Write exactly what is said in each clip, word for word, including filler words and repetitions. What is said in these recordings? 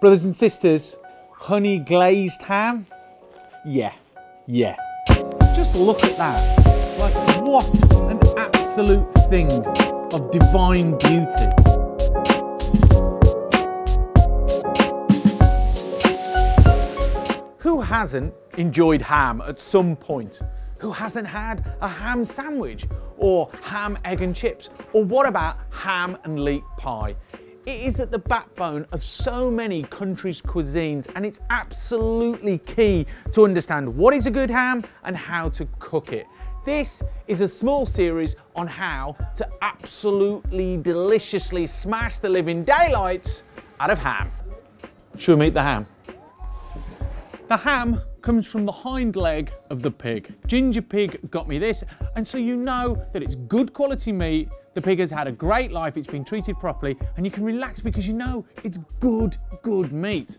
Brothers and sisters, honey glazed ham? Yeah, yeah. Just look at that. Like, what an absolute thing of divine beauty. Who hasn't enjoyed ham at some point? Who hasn't had a ham sandwich or ham, egg and chips? Or what about ham and leek pie? It is at the backbone of so many countries' cuisines, and it's absolutely key to understand what is a good ham and how to cook it. This is a small series on how to absolutely deliciously smash the living daylights out of ham. Should we meet the ham? The ham comes from the hind leg of the pig. Ginger pig got me this, and so you know that it's good quality meat, the pig has had a great life, it's been treated properly, and you can relax because you know it's good, good meat.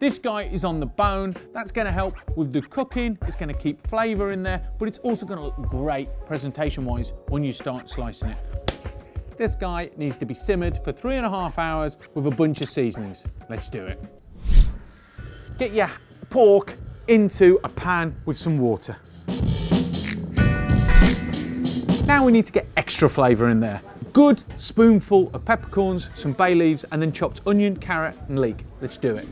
This guy is on the bone, that's gonna help with the cooking, it's gonna keep flavour in there, but it's also gonna look great presentation-wise when you start slicing it. This guy needs to be simmered for three and a half hours with a bunch of seasonings. Let's do it. Get your pork into a pan with some water. Now we need to get extra flavour in there. Good spoonful of peppercorns, some bay leaves, and then chopped onion, carrot, and leek. Let's do it.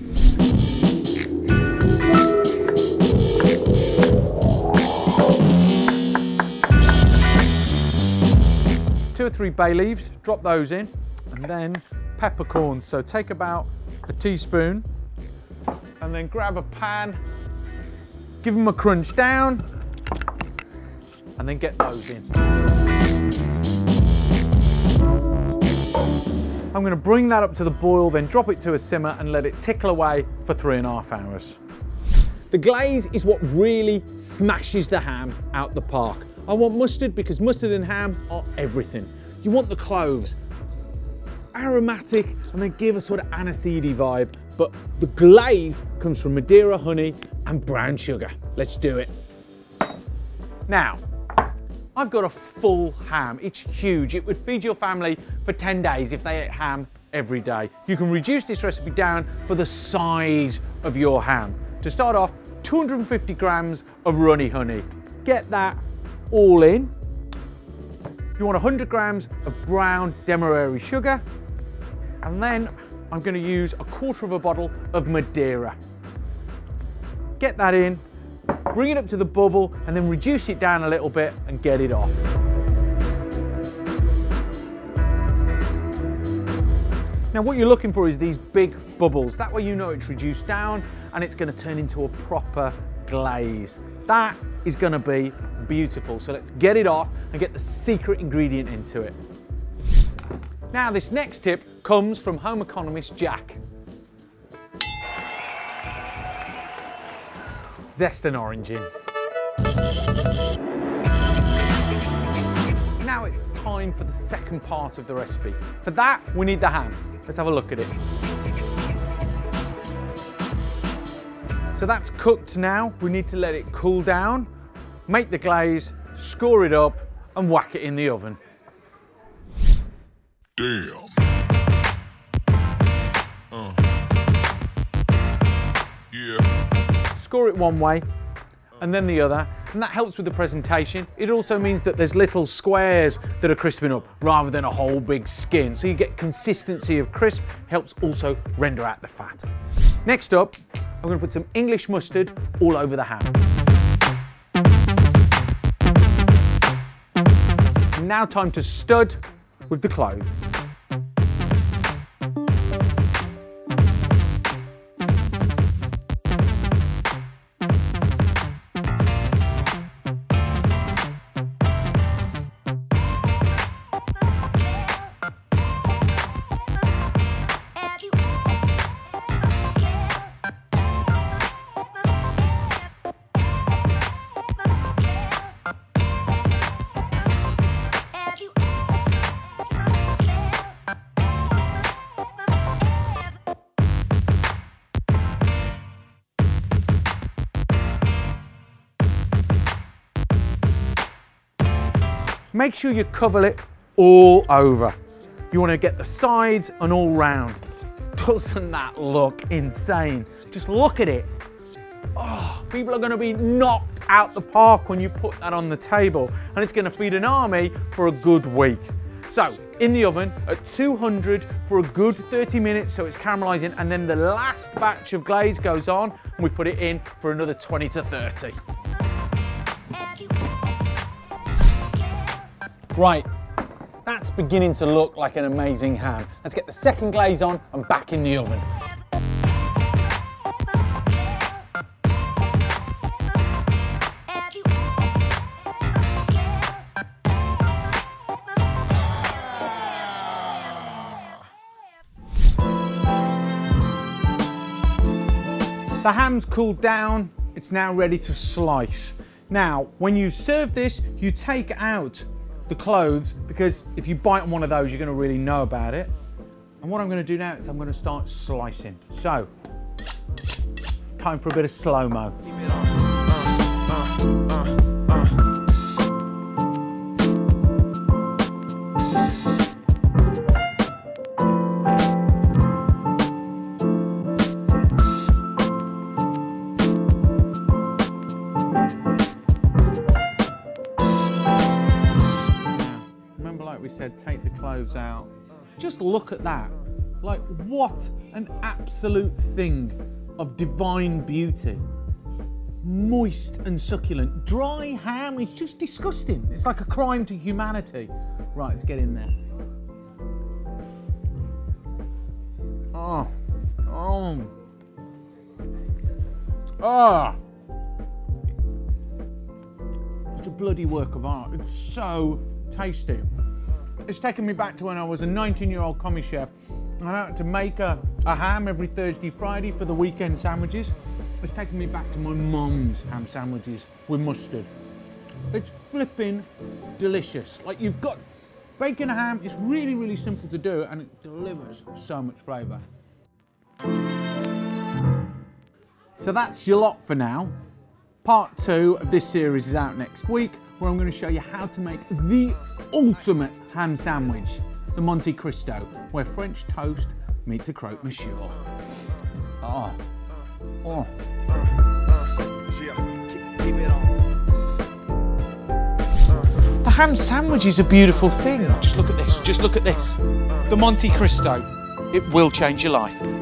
Two or three bay leaves, drop those in, and then peppercorns. So take about a teaspoon, and then grab a pan, give them a crunch down, and then get those in. I'm gonna bring that up to the boil, then drop it to a simmer and let it tickle away for three and a half hours. The glaze is what really smashes the ham out the park. I want mustard because mustard and ham are everything. You want the cloves, aromatic, and they give a sort of aniseedy vibe, but the glaze comes from Madeira honey and brown sugar. Let's do it. Now, I've got a full ham. It's huge. It would feed your family for ten days if they ate ham every day. You can reduce this recipe down for the size of your ham. To start off, two hundred fifty grams of runny honey. Get that all in. You want one hundred grams of brown Demerara sugar, and then I'm going to use a quarter of a bottle of Madeira. Get that in, bring it up to the bubble, and then reduce it down a little bit and get it off. Now what you're looking for is these big bubbles. That way you know it's reduced down and it's going to turn into a proper glaze. That is going to be beautiful. So let's get it off and get the secret ingredient into it. Now this next tip comes from home economist Jack. Zest an orange in. Now it's time for the second part of the recipe. For that, we need the ham. Let's have a look at it. So that's cooked now. We need to let it cool down, make the glaze, score it up, and whack it in the oven. Damn. Uh. Yeah. Score it one way and then the other, and that helps with the presentation. It also means that there's little squares that are crisping up rather than a whole big skin. So you get consistency of crisp, helps also render out the fat. Next up, I'm gonna put some English mustard all over the ham. Now time to stud with the cloves. Make sure you cover it all over. You want to get the sides and all round. Doesn't that look insane? Just look at it. Oh, people are gonna be knocked out the park when you put that on the table, and it's gonna feed an army for a good week. So, in the oven at two hundred for a good thirty minutes, so it's caramelizing, and then the last batch of glaze goes on, and we put it in for another twenty to thirty. Right, that's beginning to look like an amazing ham. Let's get the second glaze on and back in the oven. The ham's cooled down, it's now ready to slice. Now, when you serve this, you take out the clothes, because if you bite on one of those, you're gonna really know about it. And what I'm gonna do now is I'm gonna start slicing. So, time for a bit of slow-mo. Said take the clothes out. Just look at that. Like, what an absolute thing of divine beauty. Moist and succulent. Dry ham is just disgusting. It's like a crime to humanity. Right, let's get in there. Oh, oh, oh. It's a bloody work of art. It's so tasty. It's taken me back to when I was a nineteen year old commie chef, and I had to make a, a ham every Thursday, Friday for the weekend sandwiches. It's taken me back to my mum's ham sandwiches with mustard. It's flipping delicious. Like, you've got bacon ham, it's really, really simple to do, and it delivers so much flavour. So that's your lot for now. Part two of this series is out next week, where I'm going to show you how to make the ultimate ham sandwich, the Monte Cristo, where French toast meets a croque monsieur. Oh, oh. The ham sandwich is a beautiful thing. Just look at this, just look at this. The Monte Cristo, it will change your life.